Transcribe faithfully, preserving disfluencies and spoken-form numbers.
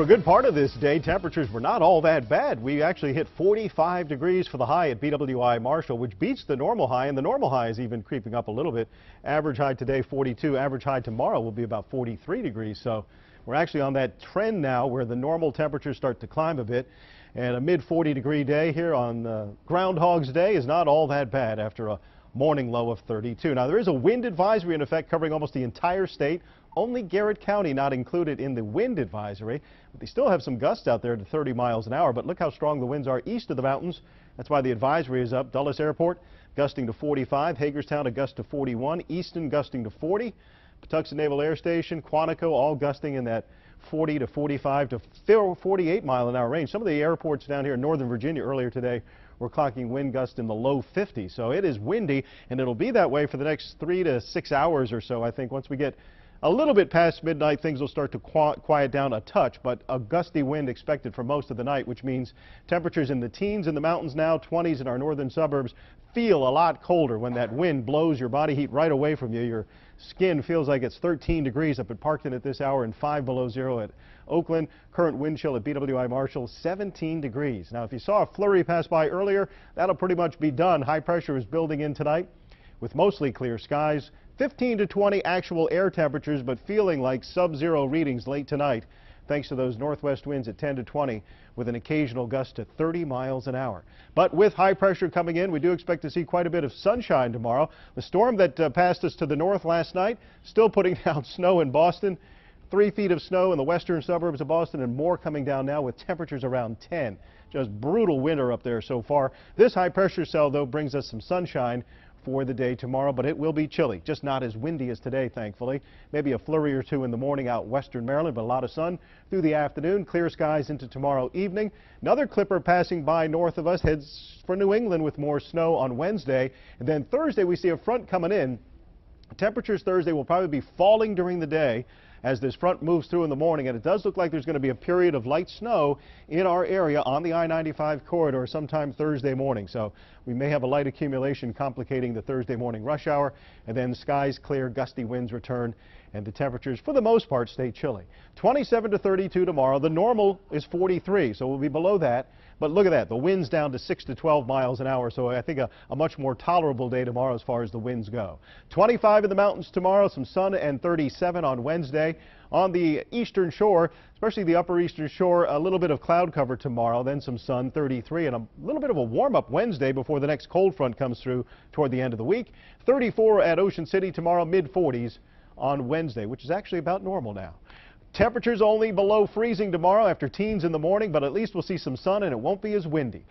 For a good part of this day, temperatures were not all that bad. We actually hit forty-five degrees for the high at B W I Marshall, which beats the normal high, and the normal high is even creeping up a little bit. Average high today, forty-two. Average high tomorrow will be about forty-three degrees, so we're actually on that trend now where the normal temperatures start to climb a bit. And a mid forty degree day here on uh, Groundhog's Day is not all that bad after a morning low of thirty-two. Now, there is a wind advisory in effect covering almost the entire state. Only Garrett County not included in the wind advisory. But they still have some gusts out there to thirty miles an hour, but look how strong the winds are east of the mountains. That's why the advisory is up. Dulles Airport gusting to forty-five, Hagerstown a gust to forty-one, Easton gusting to forty, Patuxent Naval Air Station, Quantico all gusting in that forty to forty-five to forty-eight mile an hour range. Some of the airports down here in Northern Virginia earlier today we're clocking wind gusts in the low fifties, so it is windy, and it'll be that way for the next three to six hours or so. I think once we get a little bit past midnight, things will start to quiet down a touch, but a gusty wind expected for most of the night, which means temperatures in the teens in the mountains now, twenties in our northern suburbs, feel a lot colder when that wind blows your body heat right away from you. Your skin feels like it's thirteen degrees up at Parkton at this hour and five below zero at Oakland. Current wind chill at B W I Marshall, seventeen degrees. Now, if you saw a flurry pass by earlier, that'll pretty much be done. High pressure is building in tonight with mostly clear skies. fifteen to twenty actual air temperatures, but feeling like sub-zero readings late tonight thanks to those northwest winds at ten to twenty with an occasional gust to thirty miles an hour. But with high pressure coming in, we do expect to see quite a bit of sunshine tomorrow. The storm that uh, passed us to the north last night, still putting down snow in Boston. Three feet of snow in the western suburbs of Boston and more coming down now with temperatures around ten. Just brutal winter up there so far. This high pressure cell, though, brings us some sunshine for the day tomorrow, but it will be chilly, just not as windy as today, thankfully. Maybe a flurry or two in the morning out western Maryland, but a lot of sun through the afternoon, clear skies into tomorrow evening. Another clipper passing by north of us heads for New England with more snow on Wednesday, and then Thursday we see a front coming in. Temperatures Thursday will probably be falling during the day as this front moves through in the morning, and it does look like there's going to be a period of light snow in our area on the I ninety-five corridor sometime Thursday morning. So we may have a light accumulation complicating the Thursday morning rush hour, and then skies clear, gusty winds return, and the temperatures for the most part stay chilly. twenty-seven to thirty-two tomorrow. The normal is forty-three, so we'll be below that. But look at that, the winds down to six to twelve miles an hour, so I think a, a much more tolerable day tomorrow as far as the winds go. twenty-five in the mountains tomorrow, some sun, and thirty-seven on Wednesday. On the eastern shore, especially the upper eastern shore, a little bit of cloud cover tomorrow, then some sun, thirty-three, and a little bit of a warm-up Wednesday before the next cold front comes through toward the end of the week. thirty-four at Ocean City tomorrow, mid forties on Wednesday, which is actually about normal now. Temperatures only below freezing tomorrow after teens in the morning, but at least we'll see some sun and it won't be as windy.